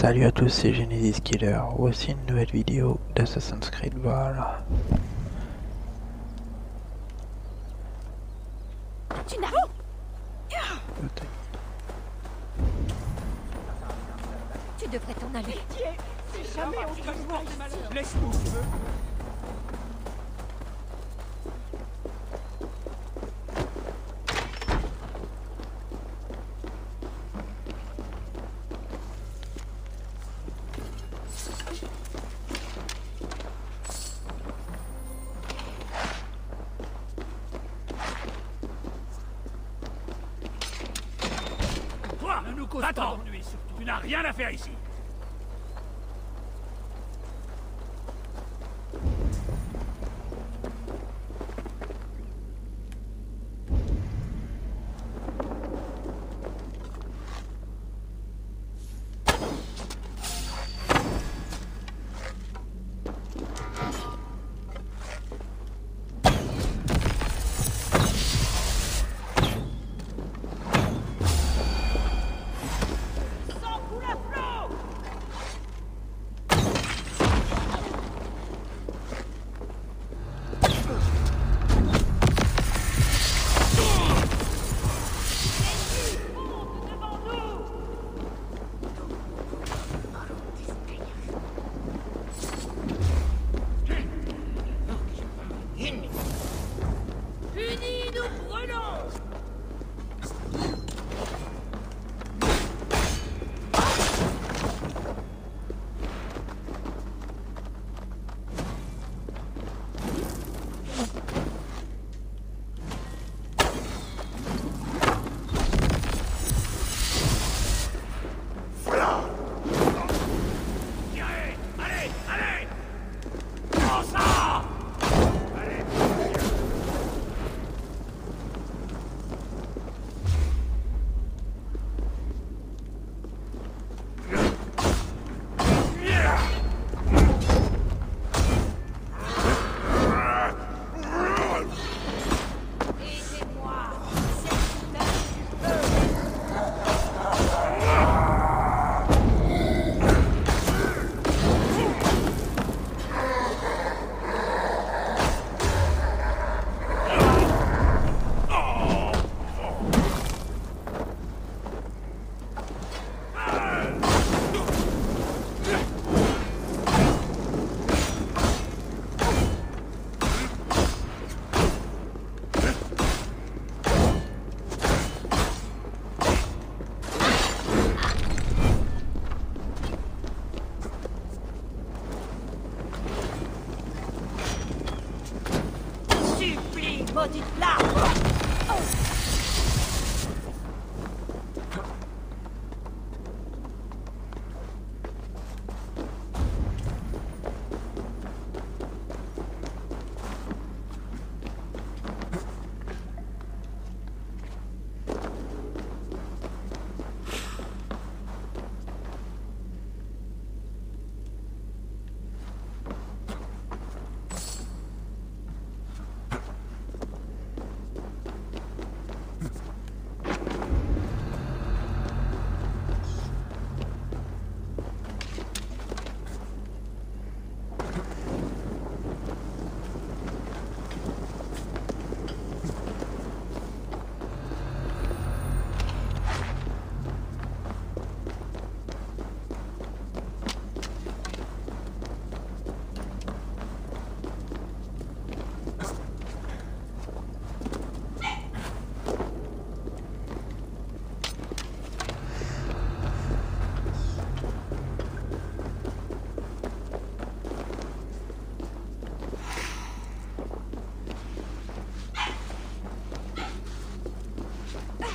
Salut à tous, c'est Genesis Killer. Voici une nouvelle vidéo d'Assassin's Creed Valhalla. Tu devrais t'en aller. Si jamais on te voit, laisse-nous. Attends, tu n'as rien à faire ici.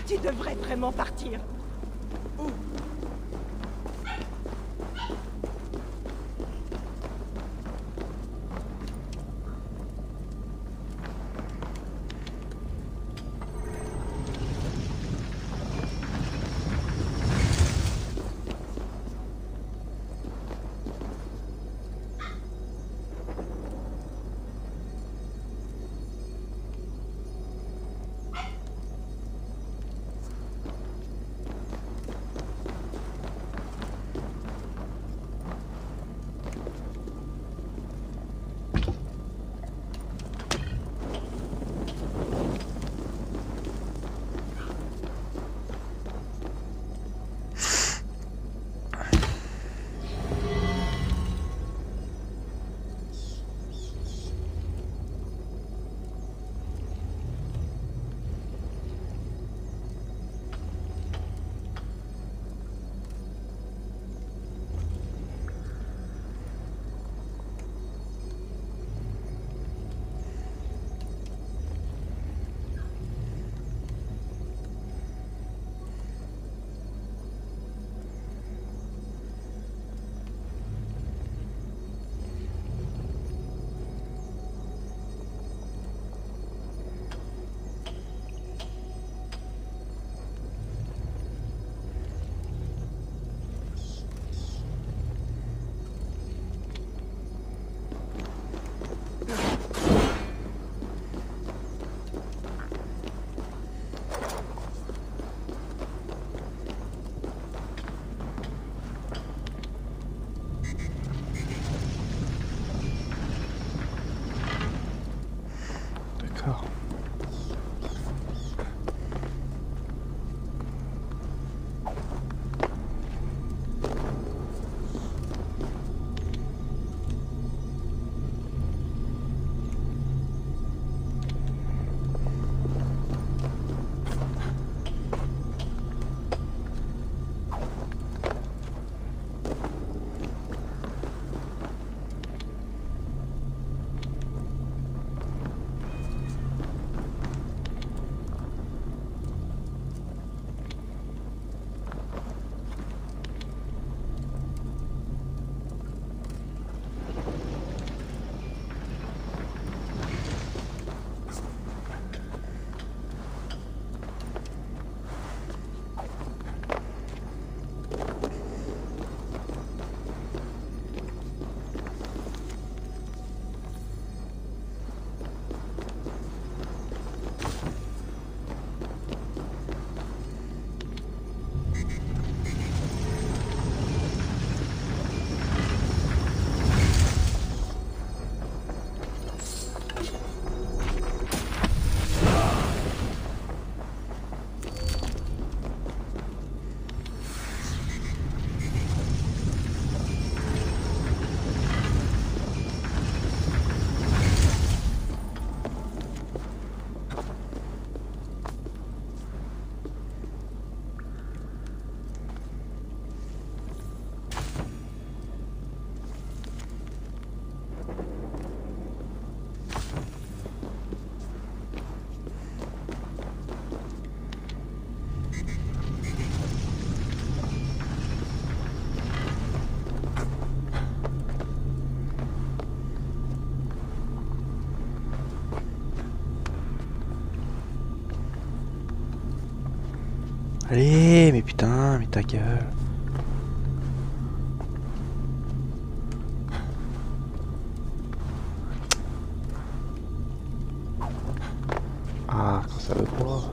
Tu devrais vraiment partir. Où ? Allez, mais putain, mais ta gueule. Ah, quand ça veut pas.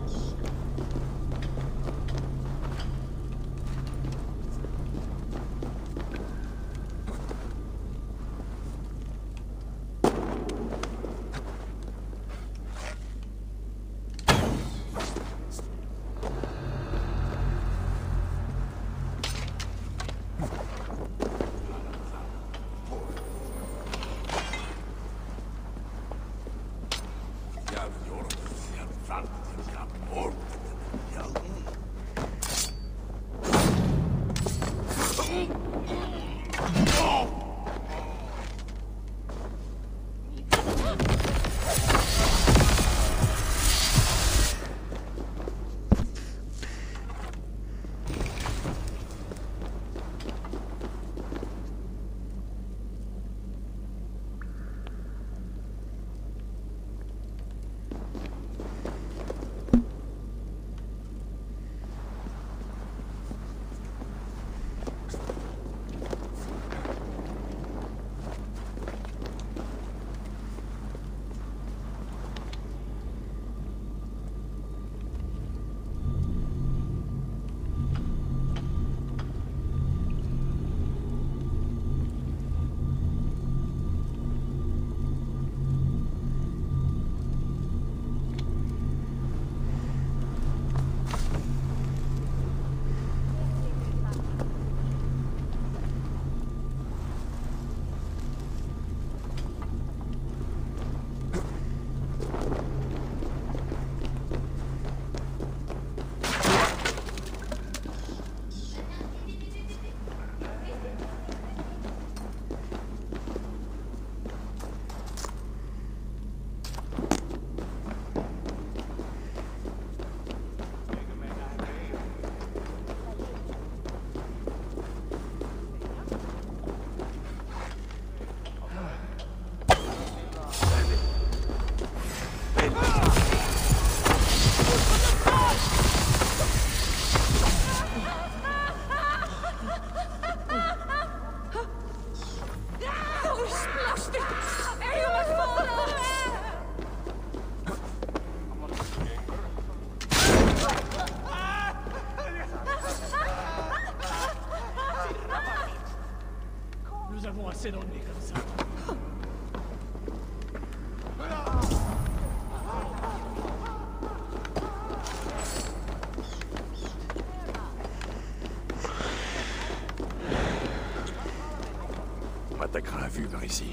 Attaquera à vue par ici.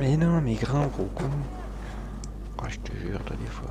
Mais non, mais grimpe gros con. Oh, je te jure, toi, des fois.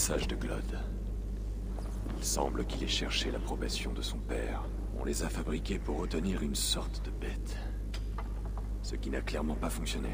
message de Glod. Il semble qu'il ait cherché l'approbation de son père. On les a fabriqués pour retenir une sorte de bête. Ce qui n'a clairement pas fonctionné.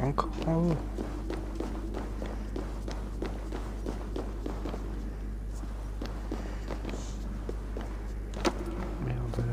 Encore en haut. Merde.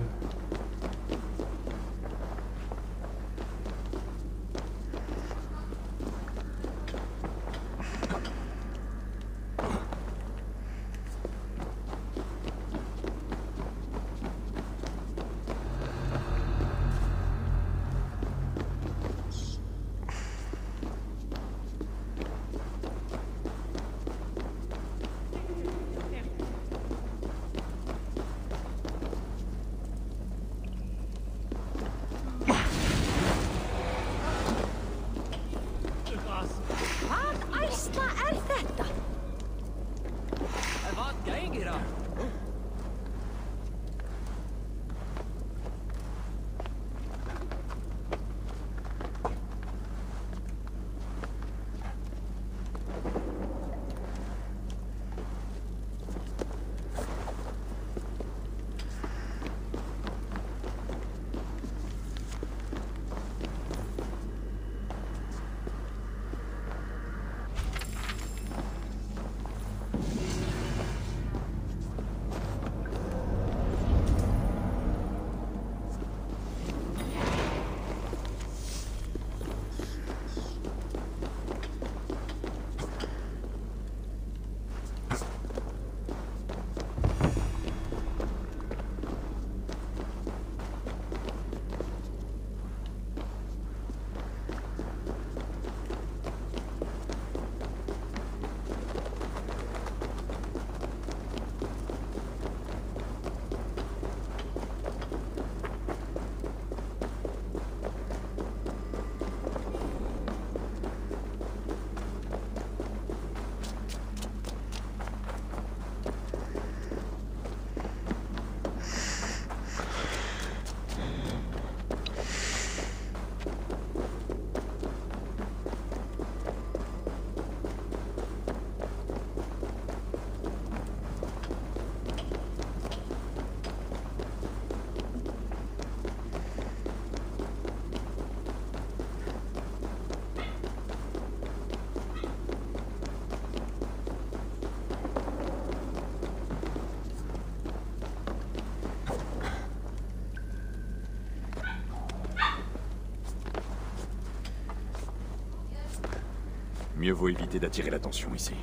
Mieux vaut éviter d'attirer l'attention ici.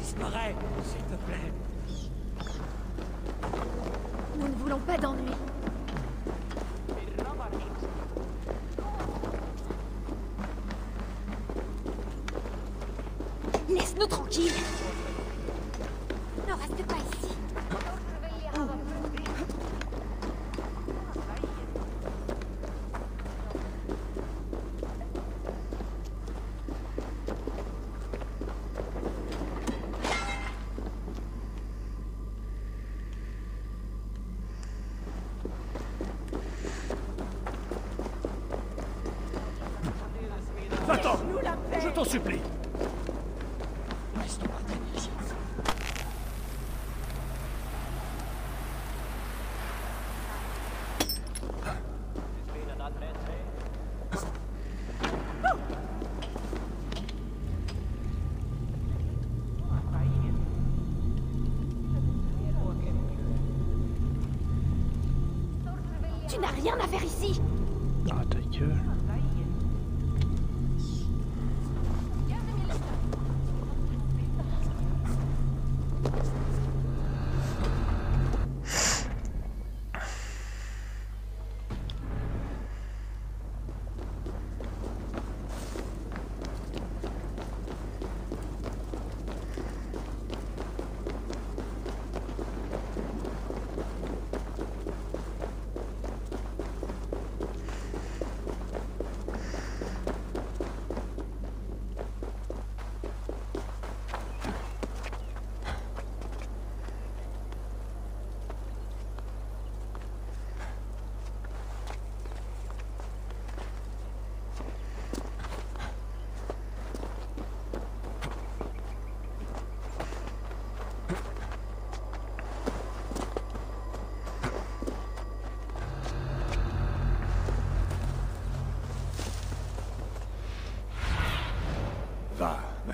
Disparais, s'il te plaît. Nous ne voulons pas d'ennui. Laisse-nous tranquille. Ne reste pas ici. Rien à faire ici. Ah, ta gueule.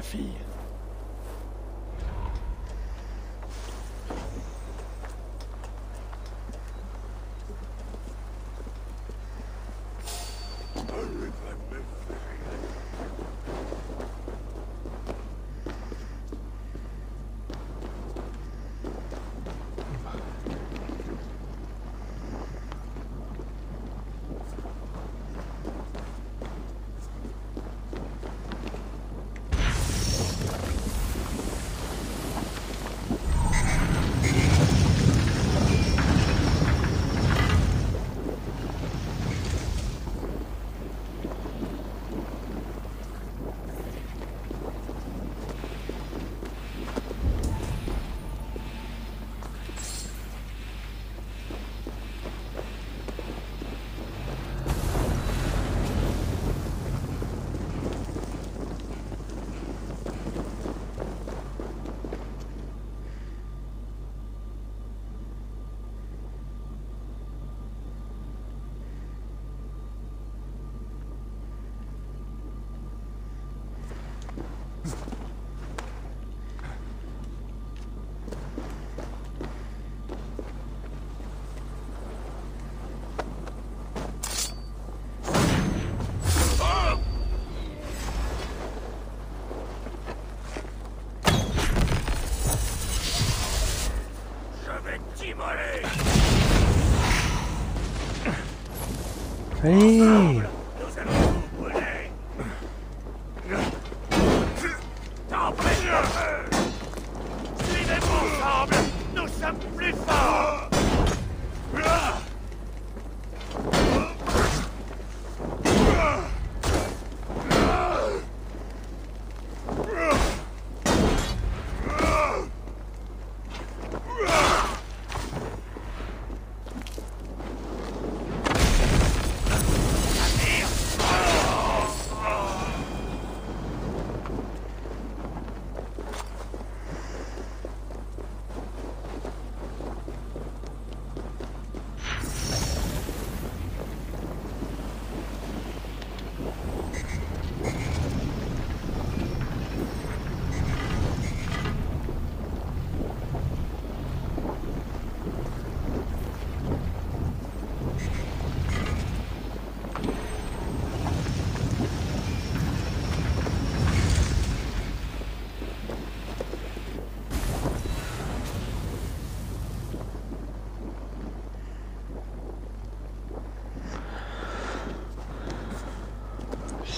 Fille. Allez!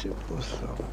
c'est pas ça encore.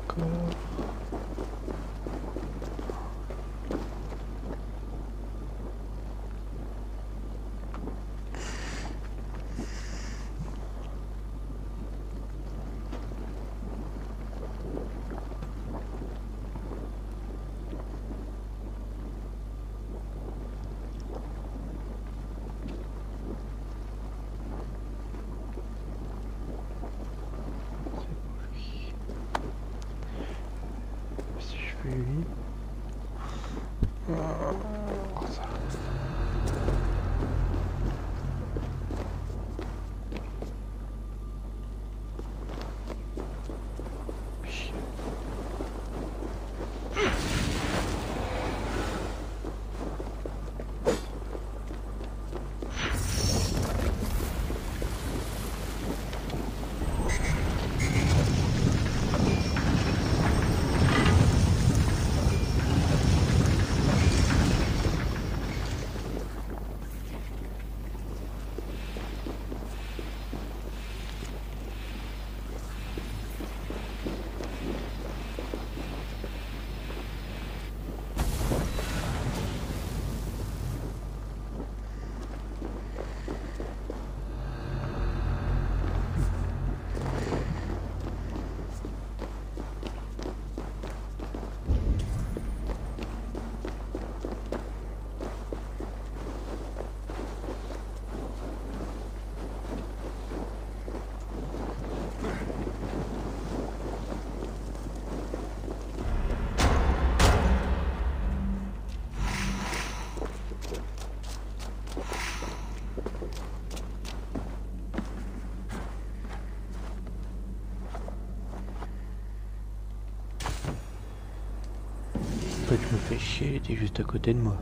Fais chier, il était juste à côté de moi.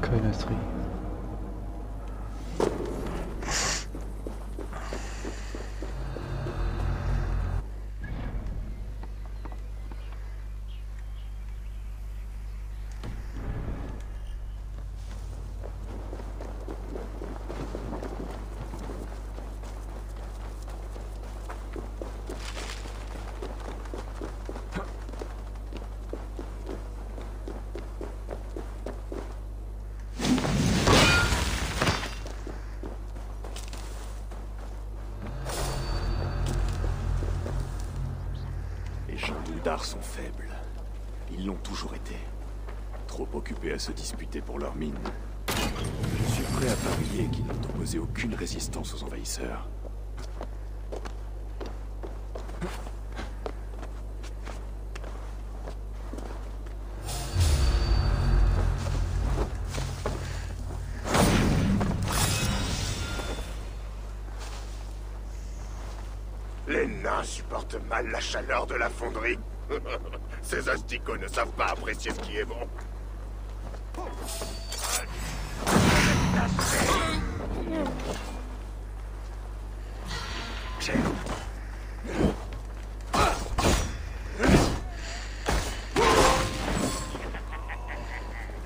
Connerie. Sont faibles. Ils l'ont toujours été. Trop occupés à se disputer pour leur mine. Je suis prêt à parier qu'ils n'ont opposé aucune résistance aux envahisseurs. Les nains supportent mal la chaleur de la fonderie. Ces asticots ne savent pas apprécier ce qui est bon.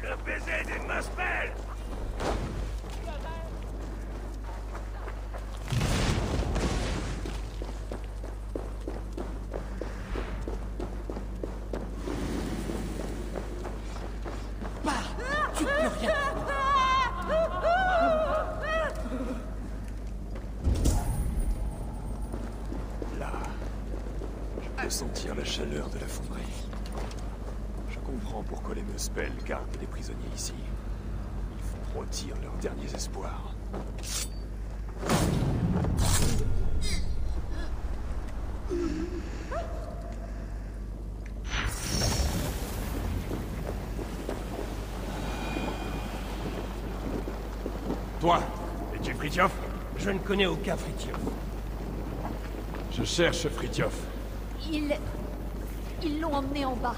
Le baiser des Muspels. Gardent les prisonniers ici. Ils font rôtir leurs derniers espoirs. Toi, es-tu Fritjof? Je ne connais aucun Fritjof. Je cherche Fritjof. Ils l'ont emmené en bas.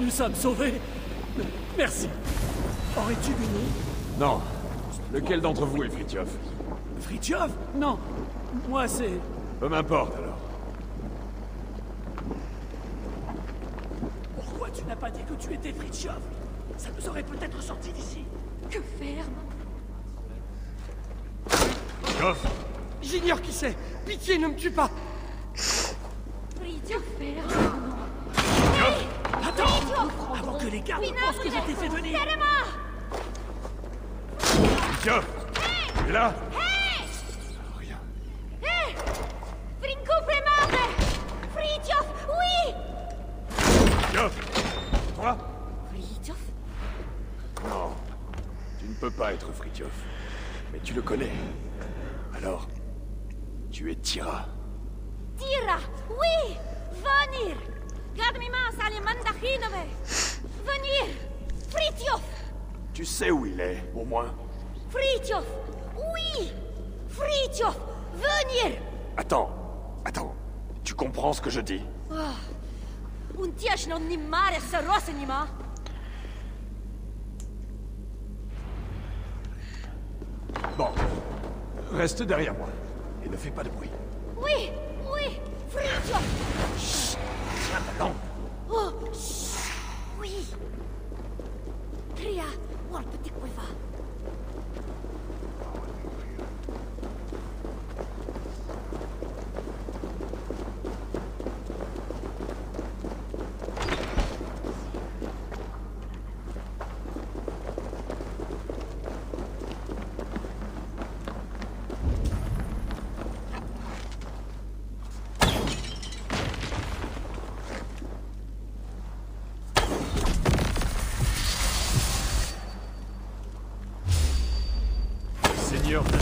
Nous sommes sauvés. Merci. Aurais-tu du nom? Non. Lequel d'entre vous est Fritjof? Fritjof? Non. Moi, c'est... Peu m'importe, alors. Pourquoi tu n'as pas dit que tu étais Fritjof? Ça nous aurait peut-être sorti d'ici. Que faire? Fritjof. J'ignore qui c'est. Pitié, ne me tue pas. Fritjof. Fritjof. Attends. Fritjof. Avant que les gardes pensent que je t'ai fait venir. Fritjof. Tu es là? Rien. Frinko Fremade. Fritjof, oui. Fritjof. Toi? Fritjof. Non. Tu ne peux pas être Fritjof. Mais tu le connais. Alors, tu es Tyra. Tyra, oui. Venir. Garde mes mains, ça les mandachinove. Venir. Fritjof. Tu sais où il est, au moins. Fritjof, oui. Fritjof, venir. Attends. Tu comprends ce que je dis? Un tièche non ni mare se rosse ni ma. Bon, reste derrière moi, et ne fais pas de bruit. Oui, Fritjof. Chut, attends. Oh, chut, oui. Tria, war petit cueva.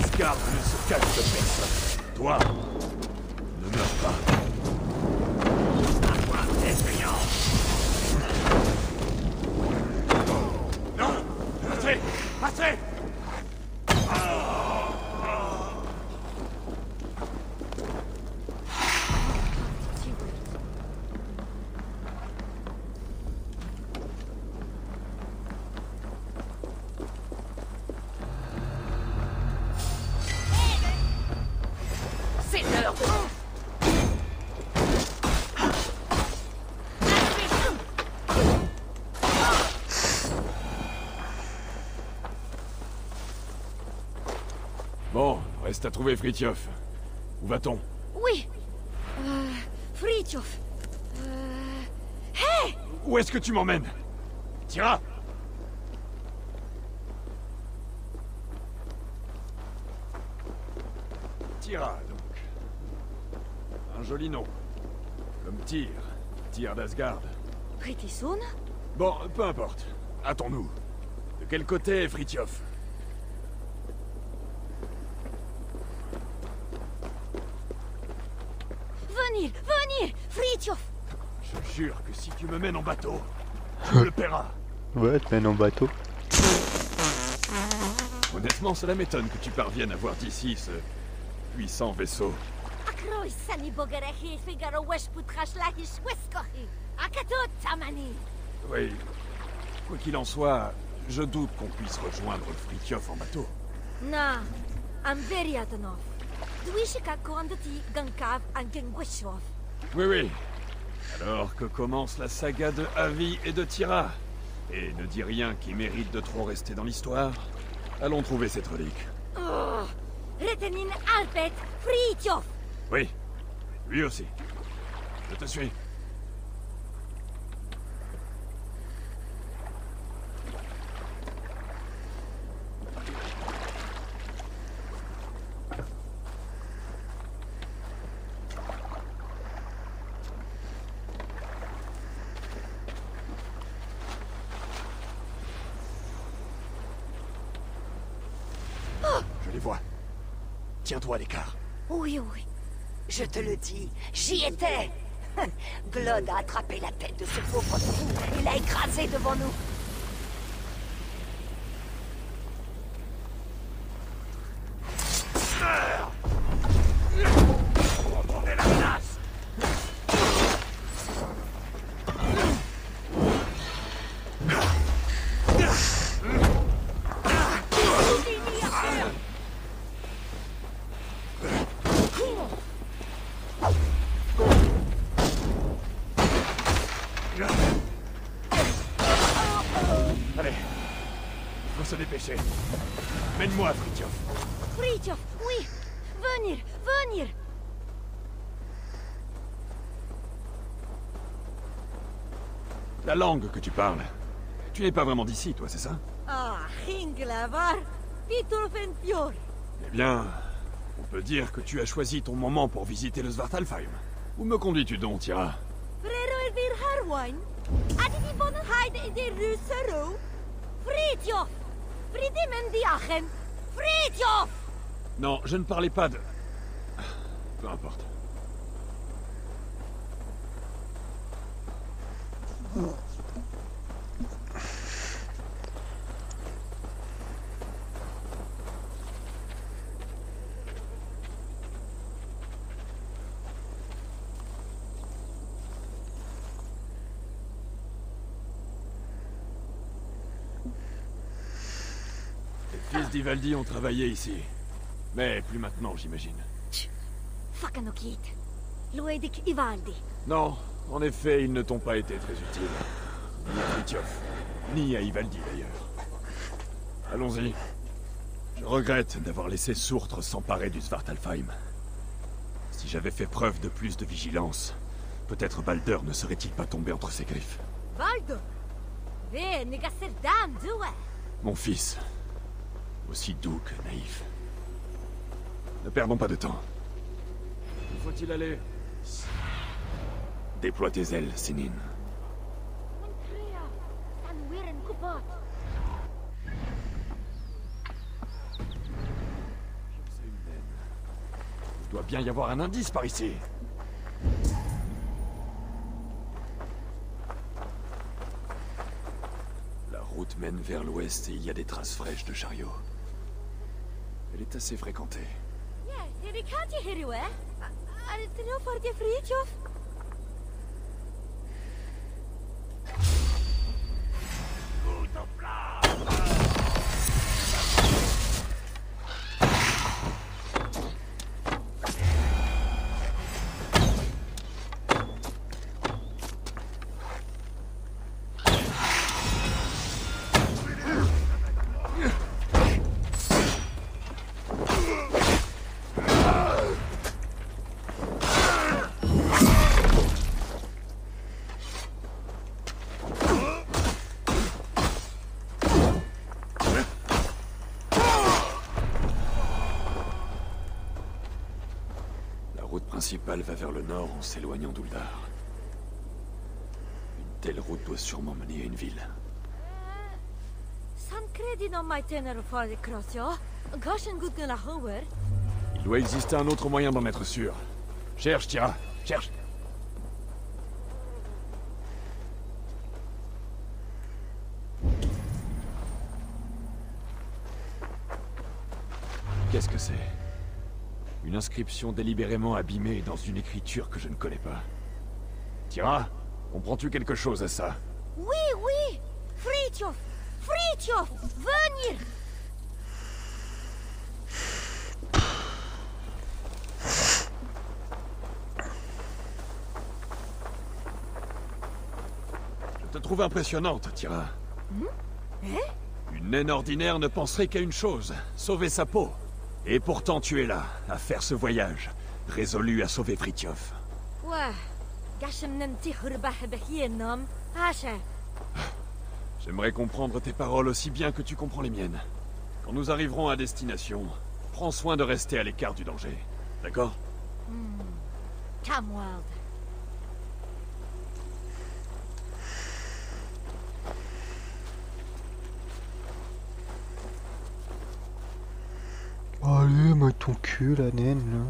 Asgard ne se cache de personne. Toi, ne meurs pas. À toi, effrayant. Non, Passez. Reste à trouver Fritjof. Où va-t-on? Oui. Fritjof. Hey! Où est-ce que tu m'emmènes? Tyra! Tyra, donc. Un joli nom. Comme Tyr d'Asgard. Fritjof? Bon, peu importe. Hâtons-nous. De quel côté est Fritjof? Venir, Fritjof. Je jure que si tu me mènes en bateau, tu le paieras. Ouais, je mène en bateau. Honnêtement, cela m'étonne que tu parviennes à voir d'ici ce puissant vaisseau. Oui, quoi qu'il en soit, je doute qu'on puisse rejoindre Fritjof en bateau. Non, Oui. Alors que commence la saga de Havi et de Tyra. Et ne dis rien qui mérite de trop rester dans l'histoire. Allons trouver cette relique. Retenin Alpet, Fritjof. Oui, lui aussi. Je te suis. Tiens-toi à l'écart. Oui. Je te le dis, j'y étais. Glod a attrapé la tête de ce pauvre fou et l'a écrasé devant nous. se dépêcher. Mène-moi, Fritjof. Fritjof, oui. Venir. La langue que tu parles. Tu n'es pas vraiment d'ici, toi, c'est ça? Ah, Hinglavar, Pitorfenfjord. Eh bien, on peut dire que tu as choisi ton moment pour visiter le Svartalfheim. Où me conduis-tu donc, Tyra? Non, je ne parlais pas de... Peu importe. Les fils d'Ivaldi ont travaillé ici. Mais plus maintenant, j'imagine. Non, en effet, ils ne t'ont pas été très utiles. Ni à Fritjof, ni à Ivaldi d'ailleurs. Allons-y. Je regrette d'avoir laissé Surtr s'emparer du Svartalfheim. Si j'avais fait preuve de plus de vigilance, peut-être Balder ne serait-il pas tombé entre ses griffes. Mon fils, aussi doux que naïf. Ne perdons pas de temps. Où faut-il aller? Déploie tes ailes, Sénine. Il doit bien y avoir un indice par ici. La route mène vers l'ouest et il y a des traces fraîches de chariots. Elle est assez fréquentée. La principale va vers le nord en s'éloignant d'Uldar. Une telle route doit sûrement mener à une ville. Il doit exister un autre moyen d'en être sûr. Cherche, Tyra, cherche. Qu'est-ce que c'est? Une inscription délibérément abîmée dans une écriture que je ne connais pas. Tyra, comprends-tu quelque chose à ça? Oui Fritjof, venir. Je te trouve impressionnante, Tyra. Une naine ordinaire ne penserait qu'à une chose, sauver sa peau. Et pourtant tu es là, à faire ce voyage, résolu à sauver Fritjof. J'aimerais comprendre tes paroles aussi bien que tu comprends les miennes. Quand nous arriverons à destination, prends soin de rester à l'écart du danger, d'accord? Allez, mets ton cul, la naine,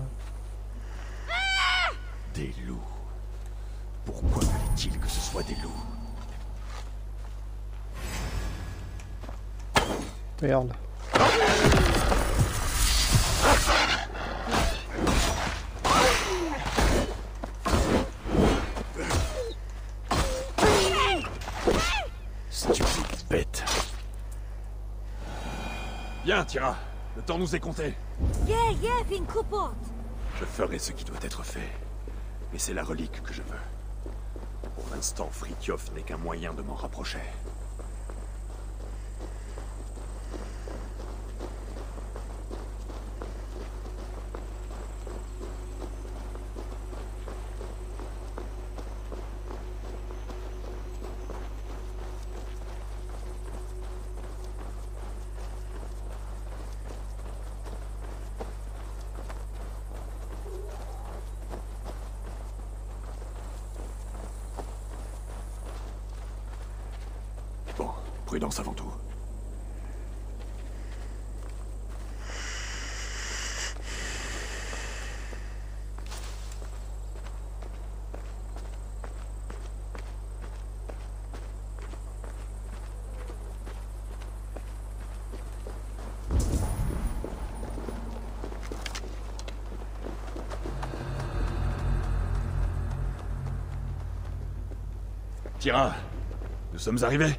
là. Des loups. Pourquoi fallait-il que ce soit des loups? Merde. Stupide bête. Bien, Tyra. Le temps nous est compté. Je ferai ce qui doit être fait. Mais c'est la relique que je veux. Pour l'instant, Fritjof n'est qu'un moyen de m'en rapprocher. Prudence avant tout. Tyra, nous sommes arrivés.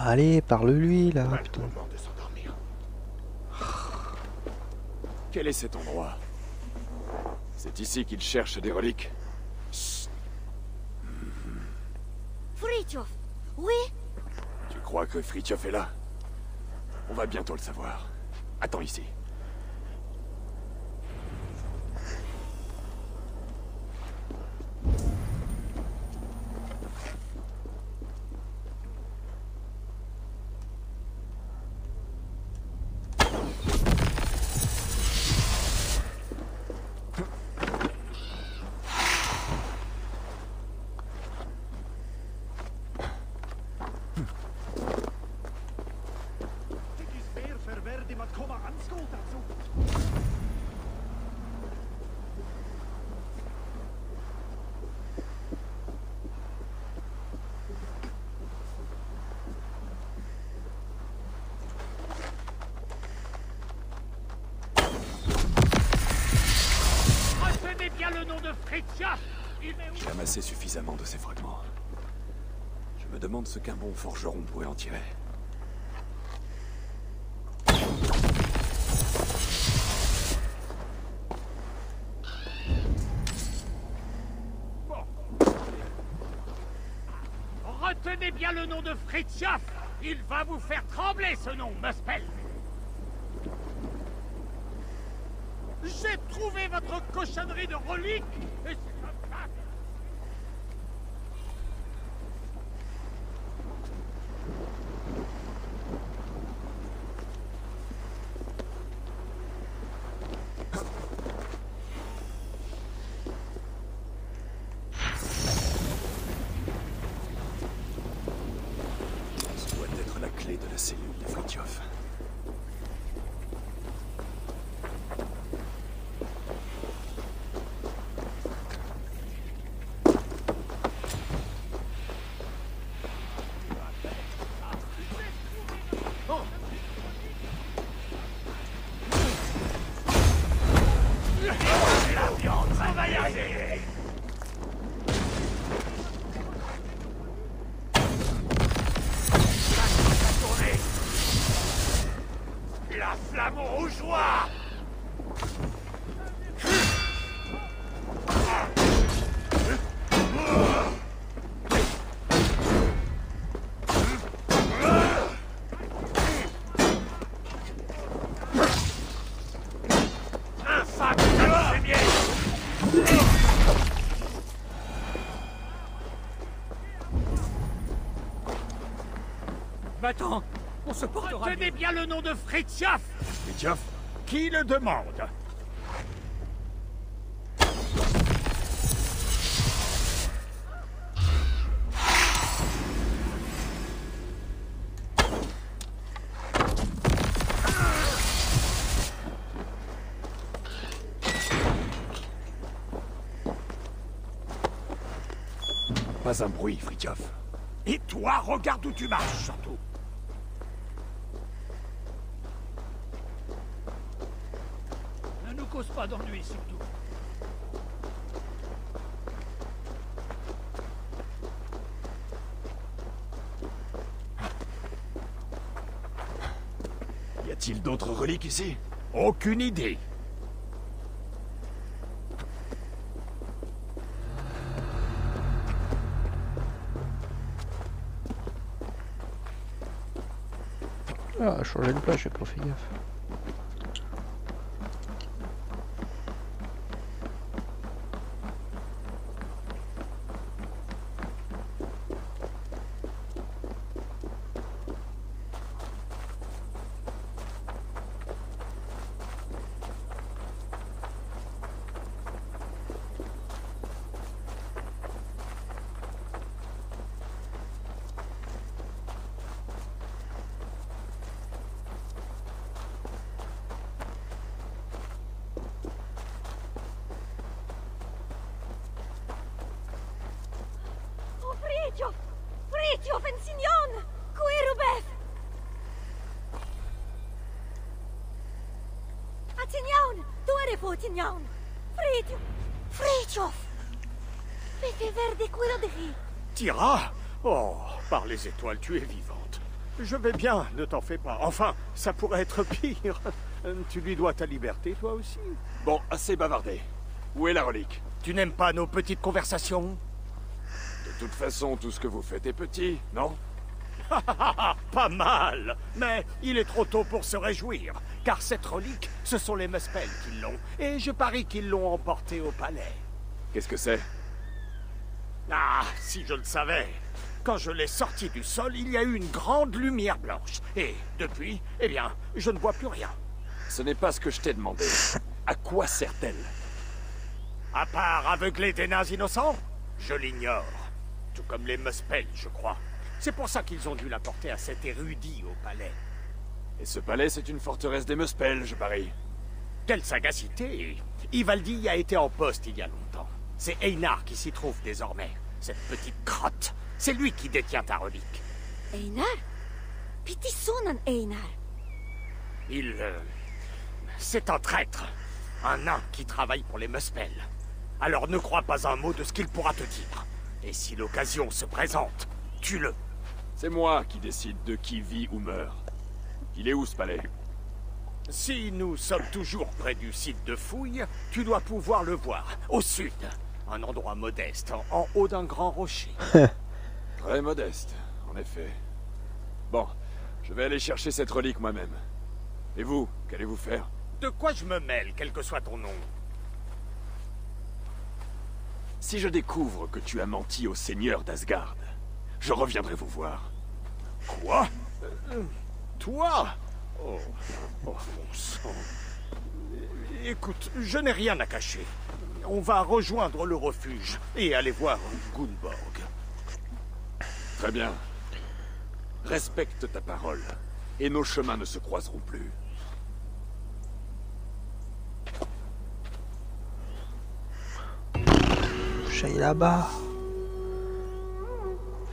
Allez, parle-lui là. Putain. Quel est cet endroit? C'est ici qu'il cherche des reliques. Fritjof, oui. Tu crois que Fritjof est là? On va bientôt le savoir. Attends ici. J'ai amassé suffisamment de ces fragments. Je me demande ce qu'un bon forgeron pourrait en tirer. Retenez bien le nom de Fritjof. Il va vous faire trembler ce nom, Muspels. J'ai trouvé votre cochonnerie de reliques et c'est comme ça. Ça doit être la clé de la cellule de Fritjof. Attends, on se portera... Retenez bien le nom de Fritjof. Fritjof ? Qui le demande ? Pas un bruit, Fritjof. Et toi, regarde où tu marches, surtout. Pas d'ennui surtout. Y a-t-il d'autres reliques ici? Aucune idée. Ah, changer de place, j'ai pas fait gaffe. Tinjaun! Du är det Tinjaun! Fritjof! Fritjof! Mais fais verde quello de vie! Tyra! Oh, par les étoiles, tu es vivante. Je vais bien, ne t'en fais pas. Enfin, ça pourrait être pire. Tu lui dois ta liberté, toi aussi. Bon, assez bavardé. Où est la relique? Tu n'aimes pas nos petites conversations? De toute façon, tout ce que vous faites est petit, non? Pas mal. Mais il est trop tôt pour se réjouir, car cette relique, ce sont les Muspels qui l'ont, et je parie qu'ils l'ont emportée au palais. Qu'est-ce que c'est? Ah, si je le savais. Quand je l'ai sorti du sol, il y a eu une grande lumière blanche. Et depuis, eh bien, je ne vois plus rien. Ce n'est pas ce que je t'ai demandé. À quoi sert-elle? À part aveugler des nains innocents? Je l'ignore. Tout comme les Muspels, je crois. C'est pour ça qu'ils ont dû la porter à cet érudit au palais. Et ce palais, c'est une forteresse des Muspels, je parie. Quelle sagacité! Ivaldi a été en poste il y a longtemps. C'est Einar qui s'y trouve désormais. Cette petite crotte. C'est lui qui détient ta relique. Einar? Piti sonan Einar. Il... c'est un traître. Un nain qui travaille pour les Muspels. Alors ne crois pas un mot de ce qu'il pourra te dire. Et si l'occasion se présente, tue-le. C'est moi qui décide de qui vit ou meurt. Il est où ce palais? Si nous sommes toujours près du site de fouille, tu dois pouvoir le voir, au sud. Un endroit modeste, en haut d'un grand rocher. Très modeste, en effet. Bon, je vais aller chercher cette relique moi-même. Et vous, qu'allez-vous faire? De quoi je me mêle, quel que soit ton nom? Si je découvre que tu as menti au seigneur d'Asgard, je reviendrai vous voir. Quoi? Toi? Oh, oh, mon sang. Écoute, je n'ai rien à cacher. On va rejoindre le refuge et aller voir Gunborg. Très bien. Respecte ta parole, et nos chemins ne se croiseront plus. J'aille là-bas.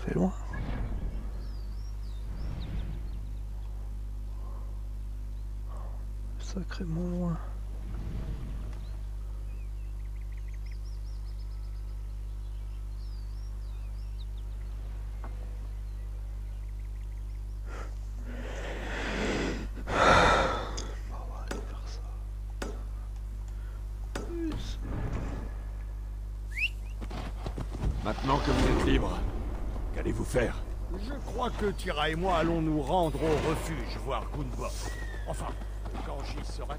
C'est loin. Sacrément loin. Maintenant que vous êtes libre, qu'allez-vous faire? Je crois que Tyra et moi allons nous rendre au refuge, voir Gunborg. Enfin, quand j'y serai...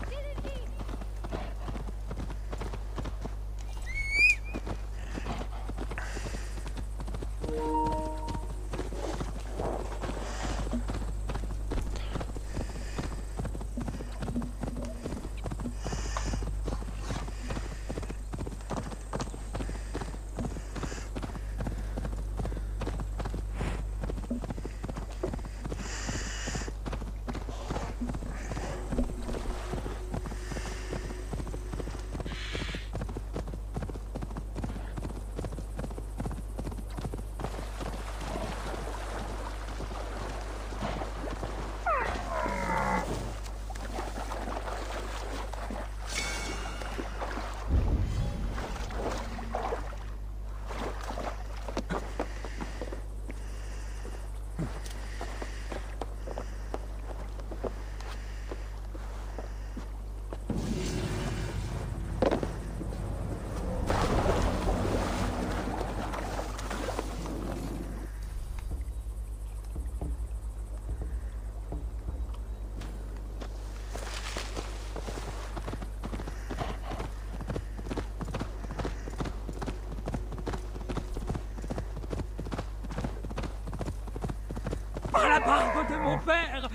La barbe de mon père!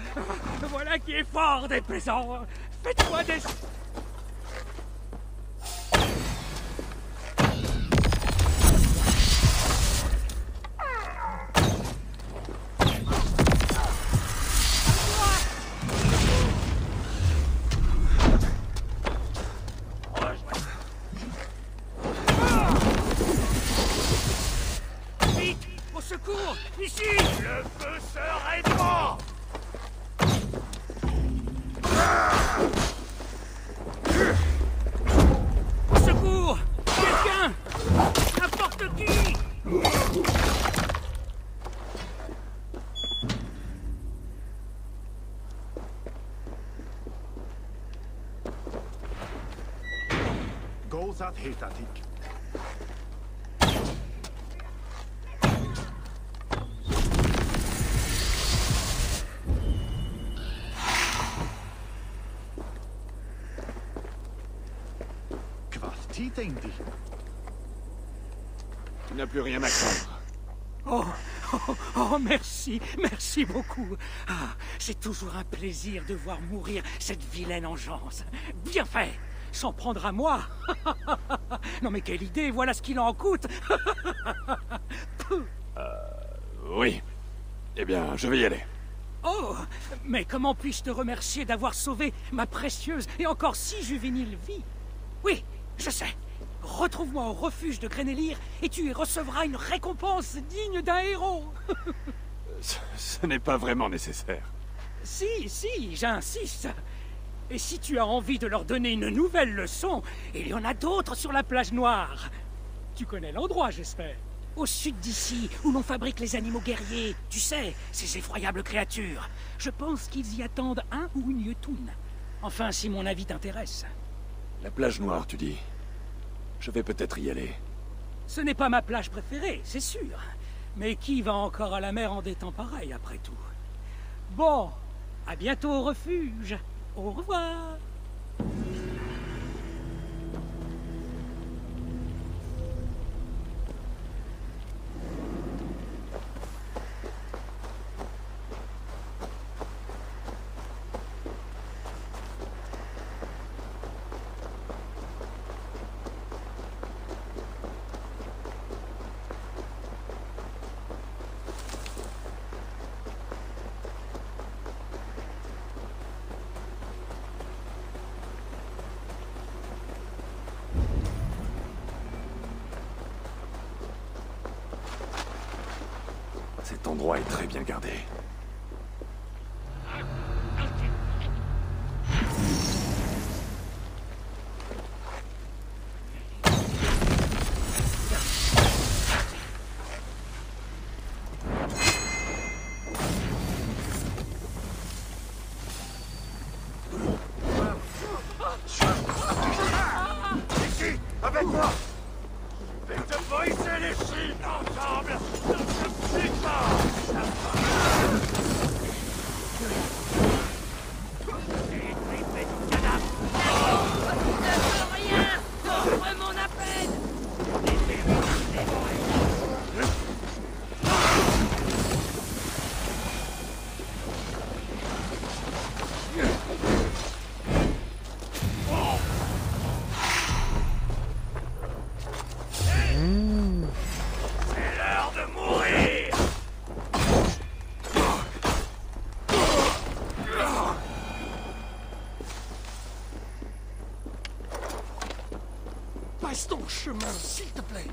Voilà qui est fort des plaisants! Faites-moi des... Tu n'as plus rien à craindre. Oh, merci beaucoup. Ah, c'est toujours un plaisir de voir mourir cette vilaine engeance. Bien fait. S'en prendre à moi. Non mais quelle idée, voilà ce qu'il en coûte. Oui. Eh bien, je vais y aller. Oh, mais comment puis-je te remercier d'avoir sauvé ma précieuse et encore si juvénile vie? Oui, je sais. Retrouve-moi au refuge de Grenélyre et tu y recevras une récompense digne d'un héros. Ce n'est pas vraiment nécessaire. Si, j'insiste. Et si tu as envie de leur donner une nouvelle leçon, il y en a d'autres sur la plage noire. Tu connais l'endroit, j'espère. Au sud d'ici, où l'on fabrique les animaux guerriers, tu sais, ces effroyables créatures. Je pense qu'ils y attendent un ou une Yetoun. Enfin, si mon avis t'intéresse. La plage noire, tu dis? Je vais peut-être y aller. Ce n'est pas ma plage préférée, c'est sûr. Mais qui va encore à la mer en des temps pareils, après tout? Bon, à bientôt au refuge. Au revoir. Cet endroit est très bien gardé. Chemin, s'il te plaît.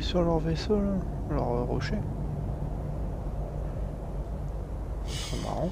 sur leur vaisseau, là, leur rocher. C'est marrant.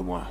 Moi.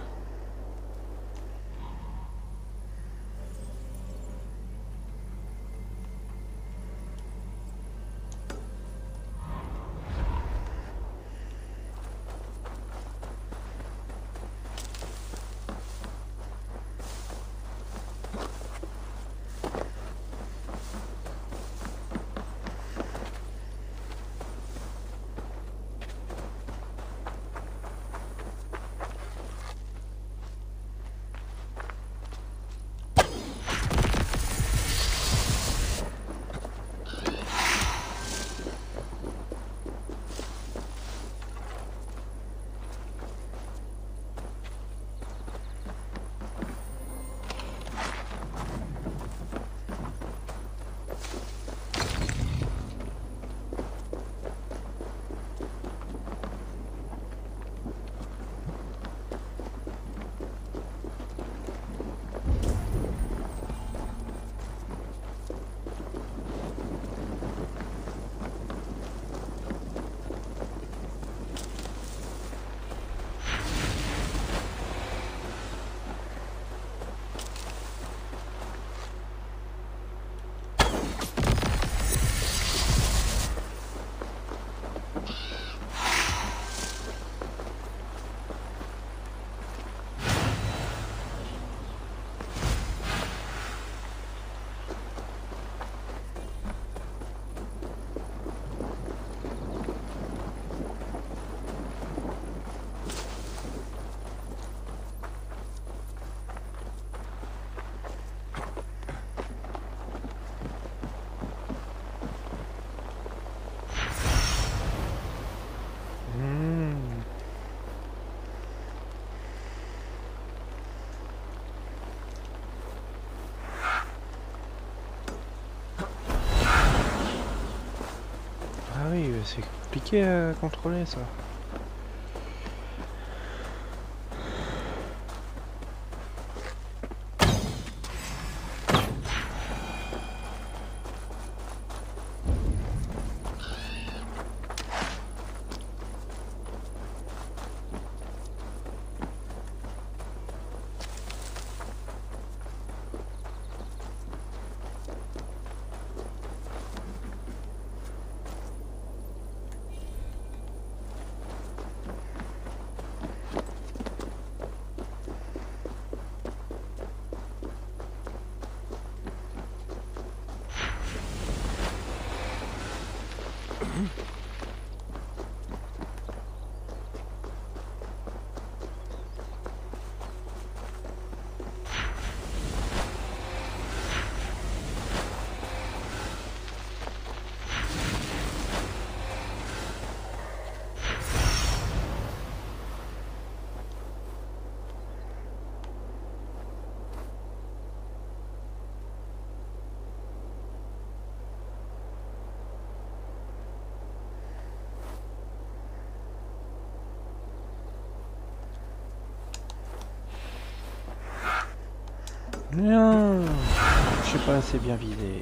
C'est compliqué à contrôler ça. Bien, je sais pas, c'est bien visé.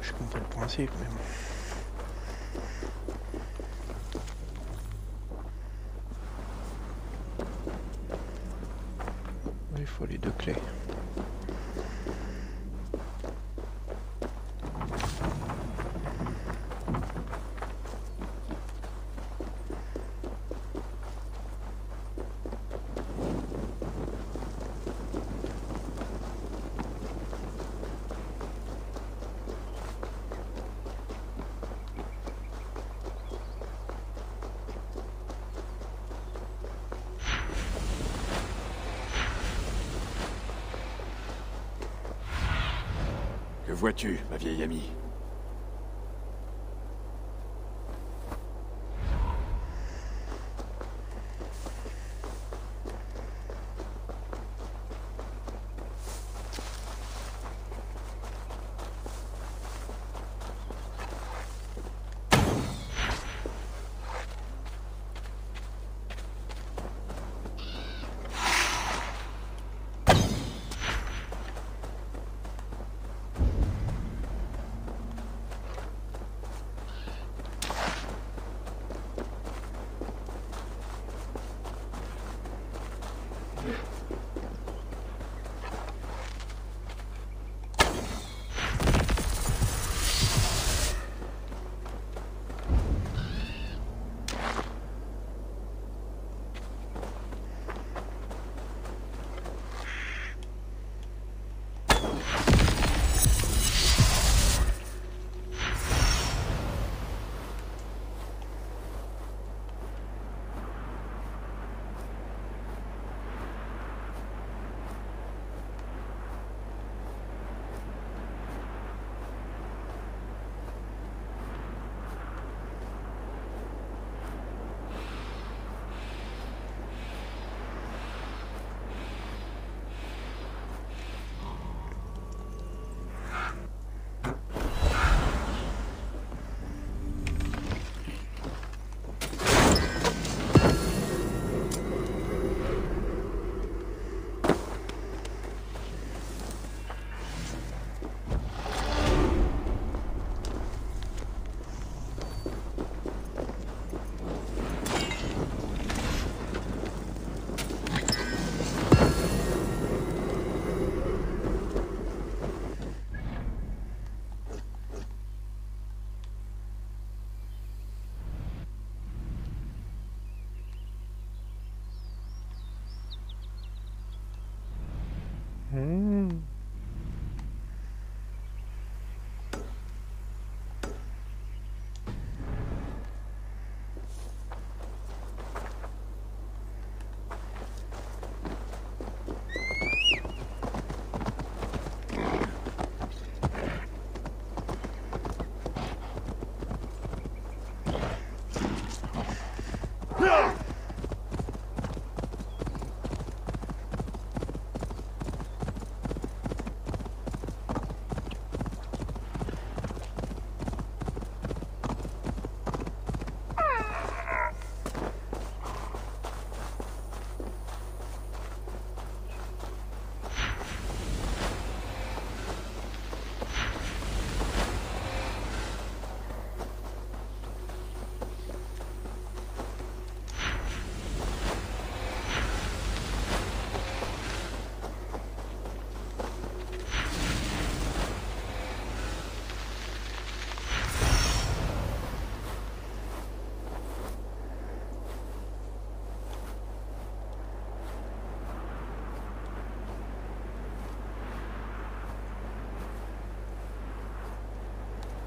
Je comprends le principe, mais bon. Il faut les deux clés. vois-tu, ma vieille amie?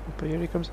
On peut y aller comme ça.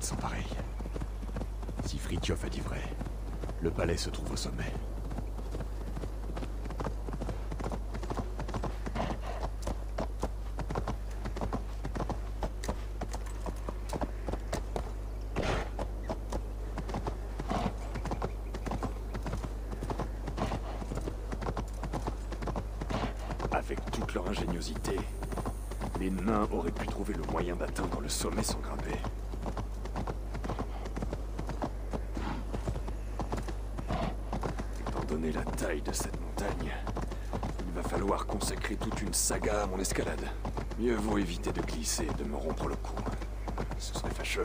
Sont pareils. Si Fritjof a dit vrai, le palais se trouve au sommet. ingéniosité, les nains auraient pu trouver le moyen d'atteindre le sommet sans grimper. Étant donné la taille de cette montagne, il va falloir consacrer toute une saga à mon escalade. Mieux vaut éviter de glisser et de me rompre le cou. Ce serait fâcheux.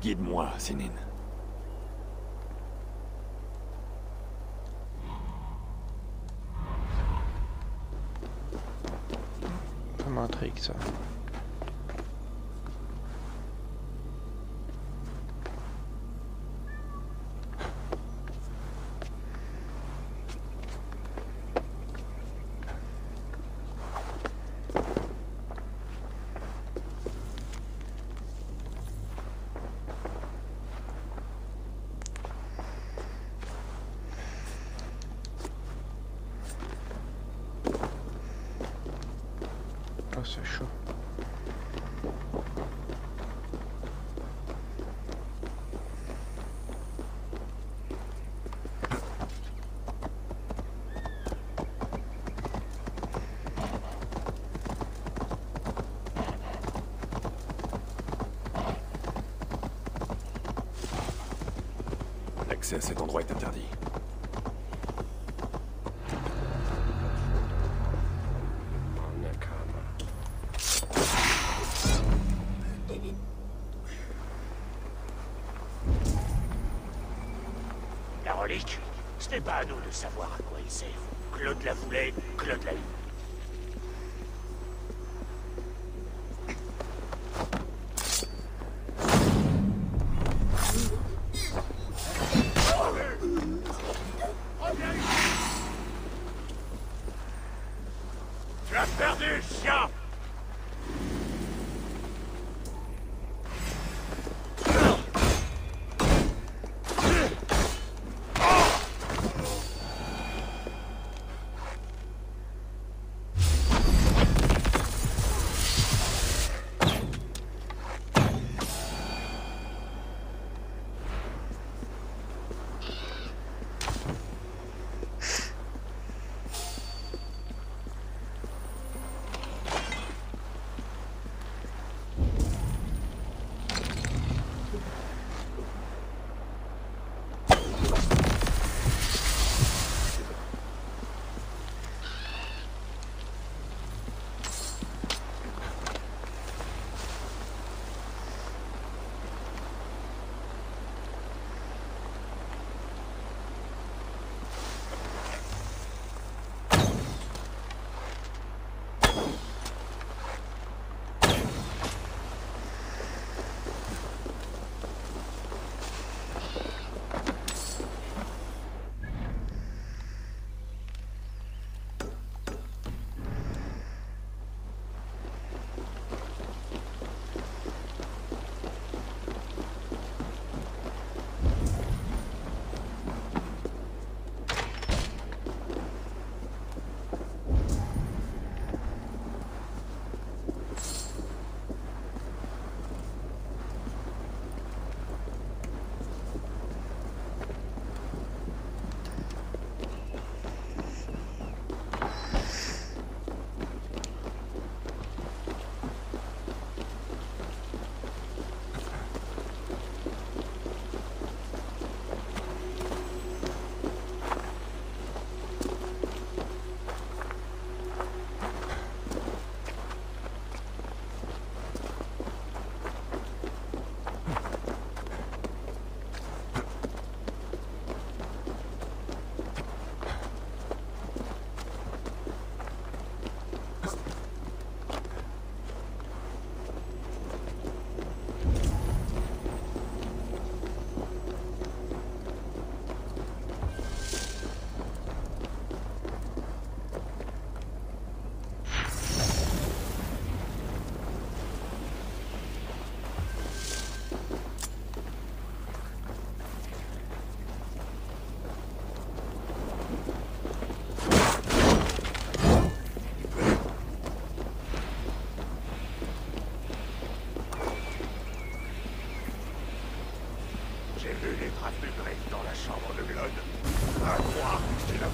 Guide-moi, Sénine. Ça m'intrigue, ça. L'accès à cet endroit est interdit. La relique, ce n'est pas à nous de savoir à quoi il sert. Claude la voulait, Claude l'a eu.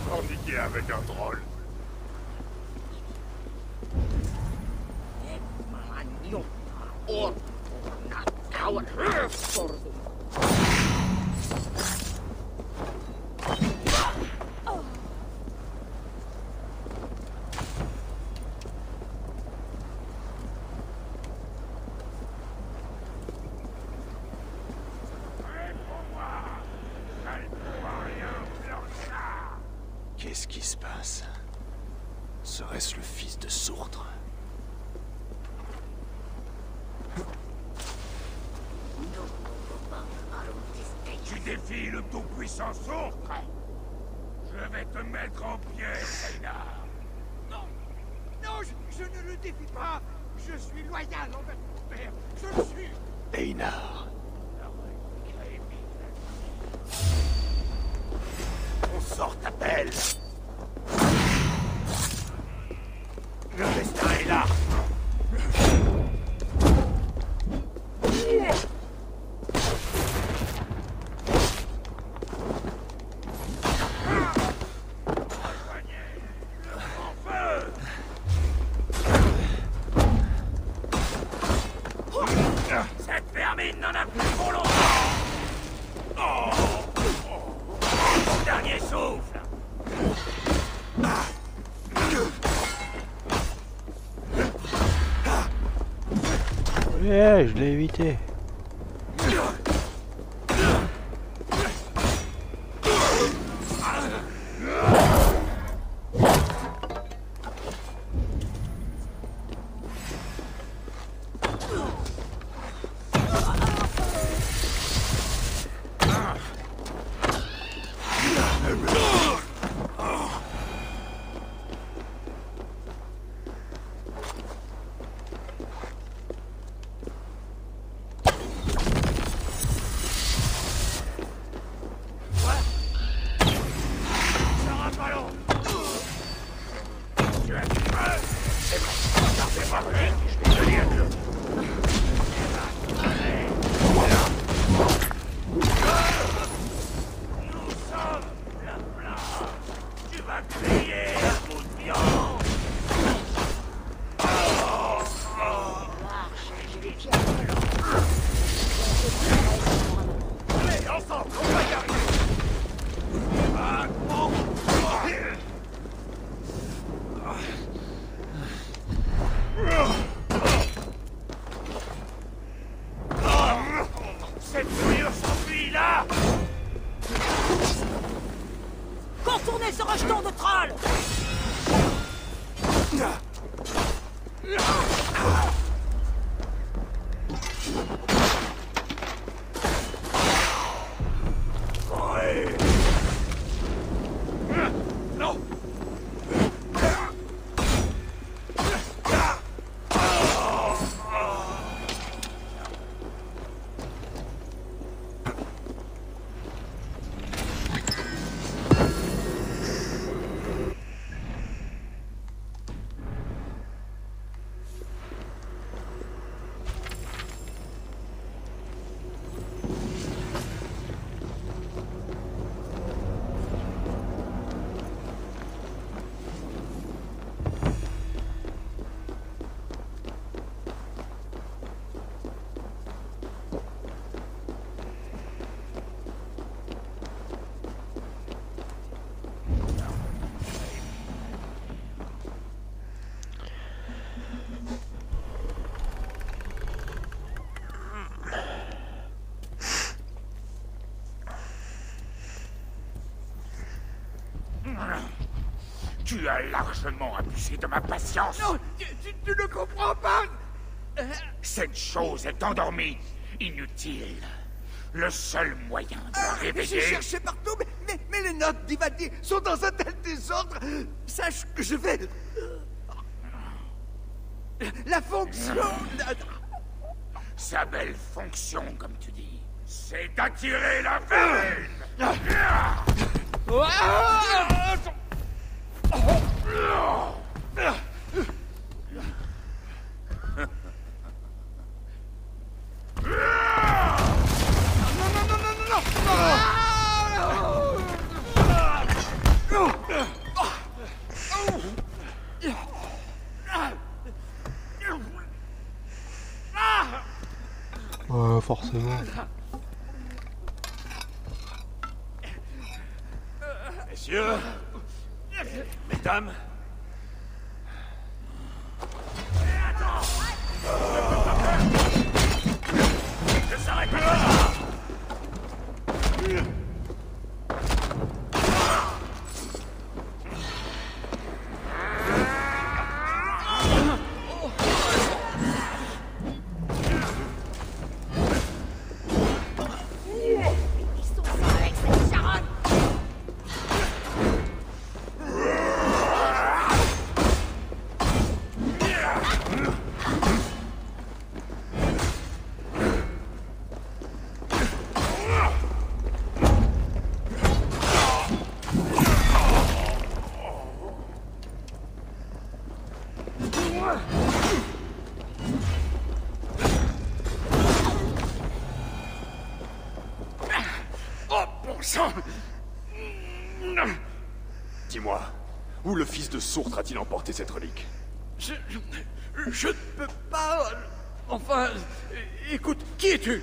forniquer avec un troll. Qu'est-ce qui se passe? Serait-ce le fils de Surtr? Tu défies le tout-puissant Surtr? Je vais te mettre en pièces, Einar. Non, non, je ne le défie pas. Je suis loyal envers mon père. Je le suis. Einar. On sort ta pelle. Le destin est là. Je l'ai évité. Tu as largement abusé de ma patience. Non, tu ne comprends pas. Cette chose est endormie. Inutile. Le seul moyen de la réveiller... J'ai cherché partout, mais les notes d'Ivaldi sont dans un tel désordre. Sache que je vais... La fonction... Sa belle fonction, comme tu dis, c'est d'attirer la veine. Non, forcément. Messieurs, mesdames. Dis-moi, où le fils de Surtr a-t-il emporté cette relique? Je ne peux pas... Enfin... Écoute, qui es-tu?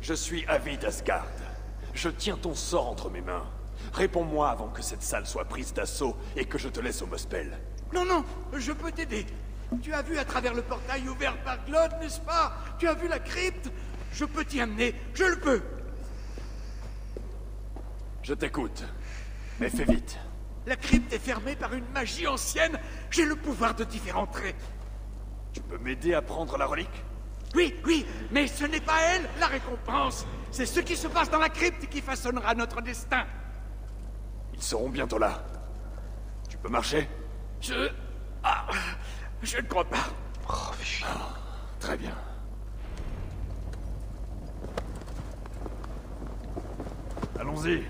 Je suis Avid Asgard. Je tiens ton sort entre mes mains. Réponds-moi avant que cette salle soit prise d'assaut et que je te laisse au Muspel. Non, non, je peux t'aider. Tu as vu à travers le portail ouvert par Glod, n'est-ce pas? Tu as vu la crypte? Je peux t'y amener, je le peux. Je t'écoute, mais fais vite. La crypte est fermée par une magie ancienne. J'ai le pouvoir de t'y faire entrer. Tu peux m'aider à prendre la relique? Oui, oui, mais ce n'est pas elle, la récompense. C'est ce qui se passe dans la crypte qui façonnera notre destin. Ils seront bientôt là. Tu peux marcher? Je ne crois pas. Oh, très bien. Allons-y.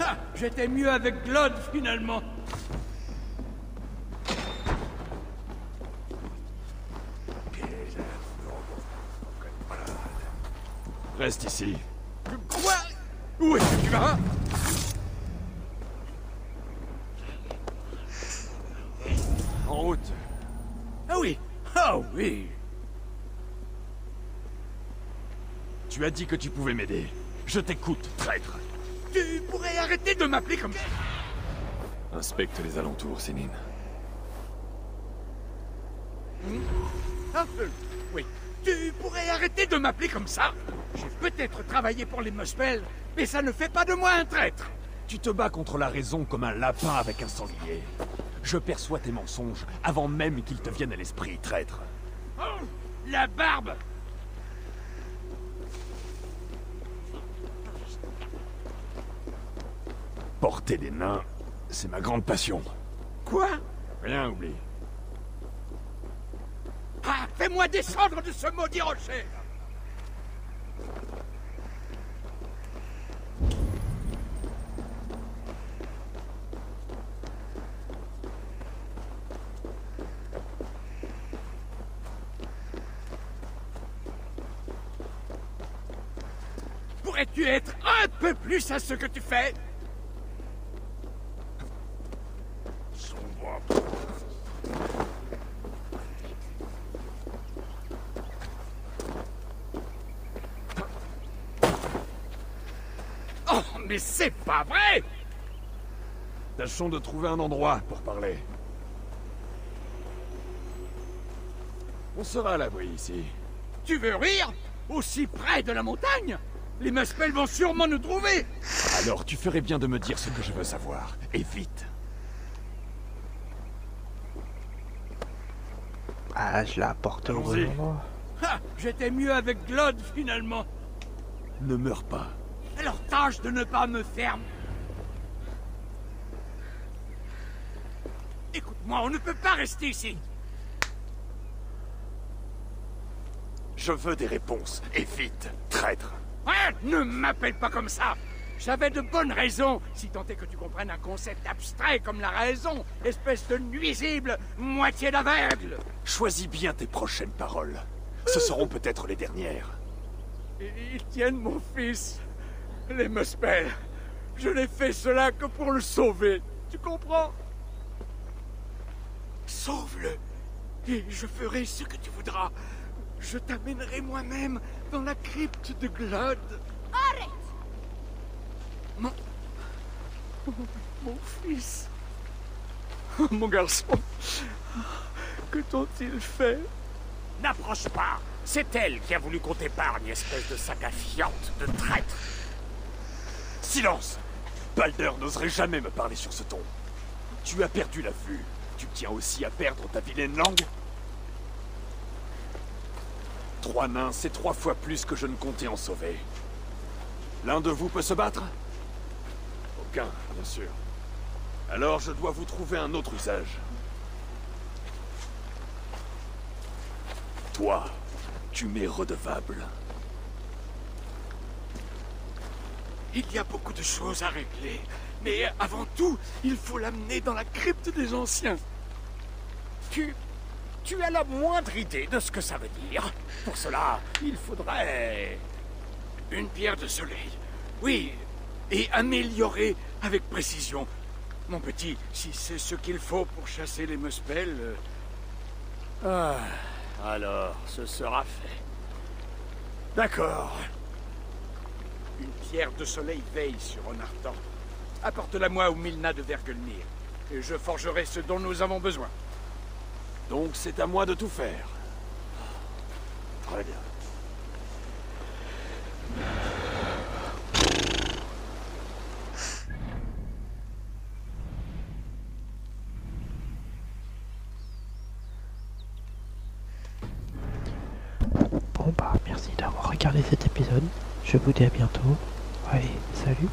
Ah, j'étais mieux avec Glod, finalement. Reste ici. Quoi? Où est-ce que tu vas? En route. Ah oui. Ah oui. Tu as dit que tu pouvais m'aider. Je t'écoute, traître. Tu pourrais arrêter de m'appeler comme ça. Inspecte les alentours, Sénine. Oui. Tu pourrais arrêter de m'appeler comme ça. J'ai peut-être travaillé pour les Muspels, mais ça ne fait pas de moi un traître. Tu te bats contre la raison comme un lapin avec un sanglier. Je perçois tes mensonges avant même qu'ils te viennent à l'esprit, traître. Oh, la barbe! Porter des nains, c'est ma grande passion. Quoi? Rien oublie. Ah, fais-moi descendre de ce maudit rocher! Pourrais-tu être un peu plus à ce que tu fais? Mais c'est pas vrai! Tâchons de trouver un endroit pour parler. On sera à l'abri ici. Tu veux rire? Aussi près de la montagne? Les Muspels vont sûrement nous trouver! Alors tu ferais bien de me dire ce que je veux savoir, et vite. Ah, je l'apporte au bon endroit. Ah, j'étais mieux avec Glod, finalement. Ne meurs pas. Alors tâche de ne pas me faire... Écoute-moi, on ne peut pas rester ici. Je veux des réponses, et vite, traître. Ah, ne m'appelle pas comme ça. J'avais de bonnes raisons, si tant est que tu comprennes un concept abstrait comme la raison, espèce de nuisible, moitié d'aveugle. Choisis bien tes prochaines paroles. Ce seront peut-être les dernières. Ils tiennent mon fils. Les Muspels, je n'ai fait cela que pour le sauver, tu comprends? Sauve-le, et je ferai ce que tu voudras. Je t'amènerai moi-même dans la crypte de Glod. Arrête! Mon fils... Mon garçon... Que t'ont-ils fait? N'approche pas! C'est elle qui a voulu qu'on t'épargne, espèce de sac à fiante, de traître! Silence! Balder n'oserait jamais me parler sur ce ton. Tu as perdu la vue. Tu tiens aussi à perdre ta vilaine langue? 3 nains, c'est 3 fois plus que je ne comptais en sauver. L'un de vous peut se battre? Aucun, bien sûr. Alors je dois vous trouver un autre usage. Toi, tu m'es redevable. Il y a beaucoup de choses à régler, mais avant tout, il faut l'amener dans la crypte des anciens. Tu as la moindre idée de ce que ça veut dire? Pour cela, il faudrait... Une pierre de soleil, oui, et améliorer avec précision. Mon petit, si c'est ce qu'il faut pour chasser les Muspels... Alors, ce sera fait. D'accord. Une pierre de soleil veille sur Honartan. Apporte-la-moi au Milna de Vergelmire, et je forgerai ce dont nous avons besoin. Donc c'est à moi de tout faire. Très bien. Bon bah merci d'avoir regardé cet épisode. Je vous dis à bientôt. Allez, salut.